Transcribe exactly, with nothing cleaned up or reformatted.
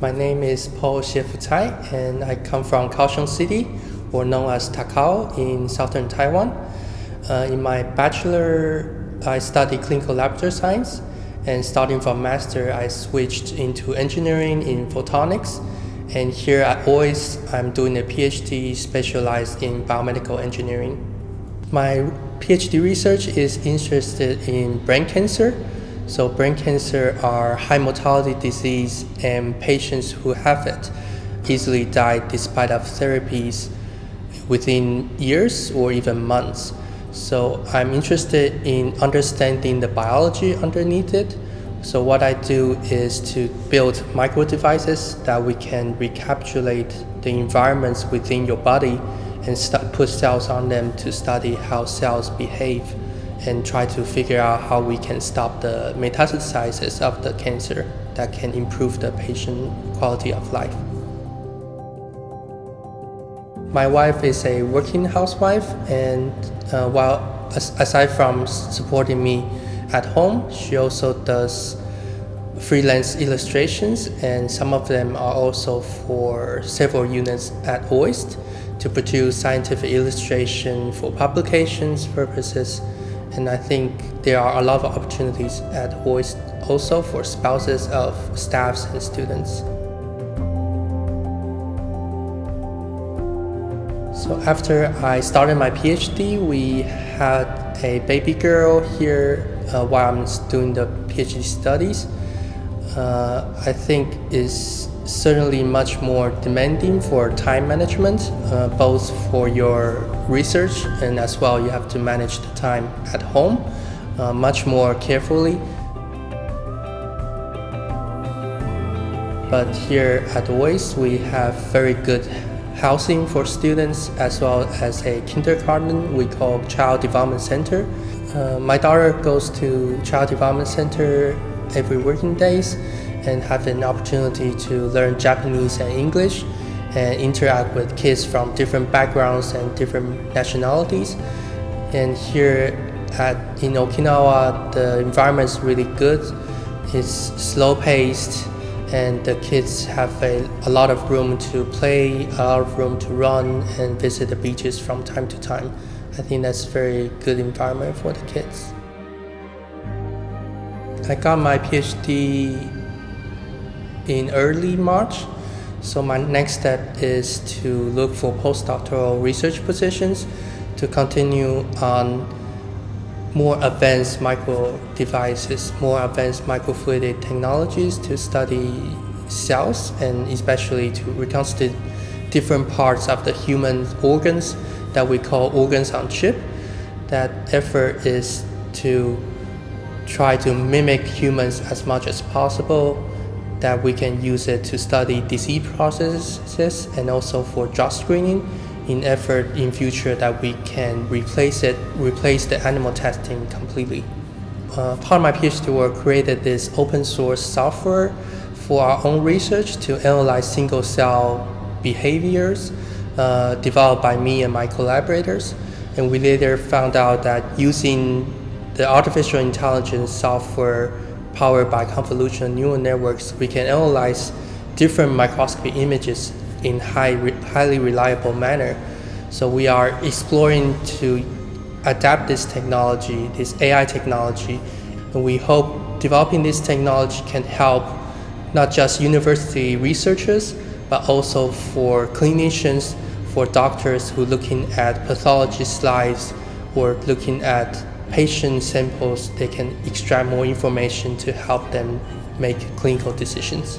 My name is Paul Xie-Fu Tsai, and I come from Kaohsiung City, or known as Takao, in southern Taiwan. Uh, in my bachelor, I studied clinical laboratory science, and starting from master, I switched into engineering in photonics. And here at O I S T, I'm doing a PhD specialized in biomedical engineering. My PhD research is interested in brain cancer. So brain cancer are high mortality disease, and patients who have it easily die despite of therapies within years or even months. So I'm interested in understanding the biology underneath it. So what I do is to build micro devices that we can recapitulate the environments within your body and start put cells on them to study how cells behave, and try to figure out how we can stop the metastasizes of the cancer that can improve the patient quality of life. My wife is a working housewife, and uh, while as aside from supporting me at home, she also does freelance illustrations, and some of them are also for several units at O I S T to produce scientific illustration for publications purposes. And I think there are a lot of opportunities at O I S T also for spouses of staffs and students. So after I started my PhD, we had a baby girl here uh, while I'm doing the PhD studies. Uh, I think is certainly much more demanding for time management, uh, both for your research and as well you have to manage the time at home uh, much more carefully. But here at O I S T we have very good housing for students, as well as a kindergarten we call Child Development Center. Uh, my daughter goes to Child Development Center every working days and have an opportunity to learn Japanese and English and interact with kids from different backgrounds and different nationalities. And here at, in Okinawa, the environment is really good. It's slow-paced, and the kids have a, a lot of room to play, a lot of room to run and visit the beaches from time to time. I think that's a very good environment for the kids. I got my PhD in early March, so my next step is to look for postdoctoral research positions to continue on more advanced micro devices, more advanced microfluidic technologies to study cells, and especially to reconstitute different parts of the human organs that we call organs on chip. That effort is to try to mimic humans as much as possible, that we can use it to study disease processes and also for drug screening, in effort in future that we can replace it, replace the animal testing completely. Uh, part of my PhD work created this open source software for our own research to analyze single cell behaviors uh, developed by me and my collaborators. And we later found out that using the artificial intelligence software powered by convolutional neural networks, we can analyze different microscopic images in high, re highly reliable manner. So we are exploring to adapt this technology, this A I technology, and we hope developing this technology can help not just university researchers, but also for clinicians, for doctors who are looking at pathology slides or looking at patient samples. They can extract more information to help them make clinical decisions.